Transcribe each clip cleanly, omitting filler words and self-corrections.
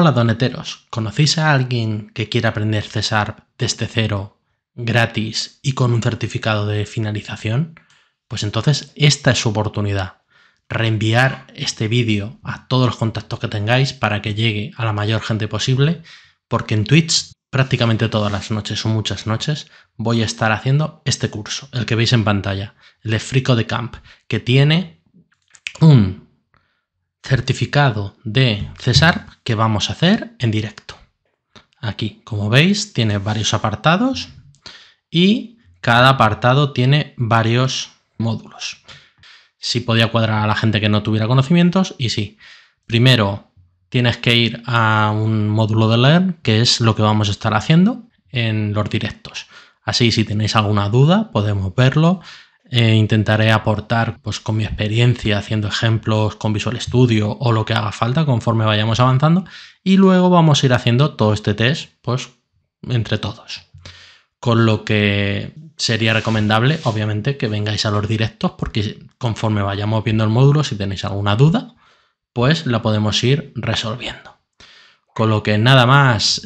Hola doneteros, ¿conocéis a alguien que quiera aprender C# desde cero, gratis y con un certificado de finalización? Pues entonces esta es su oportunidad. Reenviar este vídeo a todos los contactos que tengáis para que llegue a la mayor gente posible, porque en Twitch prácticamente todas las noches o muchas noches voy a estar haciendo este curso, el que veis en pantalla, el de freeCodeCamp, que tiene un certificado de C# que vamos a hacer en directo. Aquí, como veis, tiene varios apartados y cada apartado tiene varios módulos. Si podía cuadrar a la gente que no tuviera conocimientos, y sí. Primero tienes que ir a un módulo de Learn, que es lo que vamos a estar haciendo en los directos. Así, si tenéis alguna duda, podemos verlo. Intentaré aportar con mi experiencia haciendo ejemplos con Visual Studio o lo que haga falta conforme vayamos avanzando, y luego vamos a ir haciendo todo este test entre todos, con lo que sería recomendable obviamente que vengáis a los directos, porque conforme vayamos viendo el módulo, si tenéis alguna duda pues la podemos ir resolviendo. Con lo que nada más,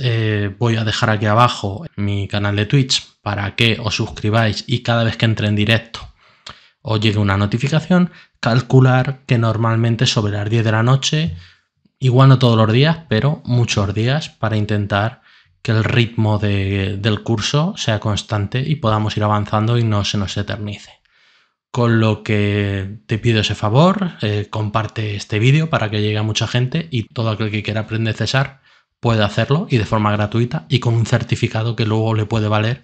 voy a dejar aquí abajo mi canal de Twitch para que os suscribáis y cada vez que entre en directo os llegue una notificación. Calcular que normalmente sobre las 10 de la noche, igual no todos los días, pero muchos días, para intentar que el ritmo del curso sea constante y podamos ir avanzando y no se nos eternice. Con lo que te pido ese favor, comparte este vídeo para que llegue a mucha gente y todo aquel que quiera aprender C# puede hacerlo, y de forma gratuita y con un certificado que luego le puede valer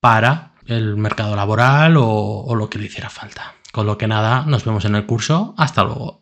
para el mercado laboral o lo que le hiciera falta. Con lo que nada, nos vemos en el curso. Hasta luego.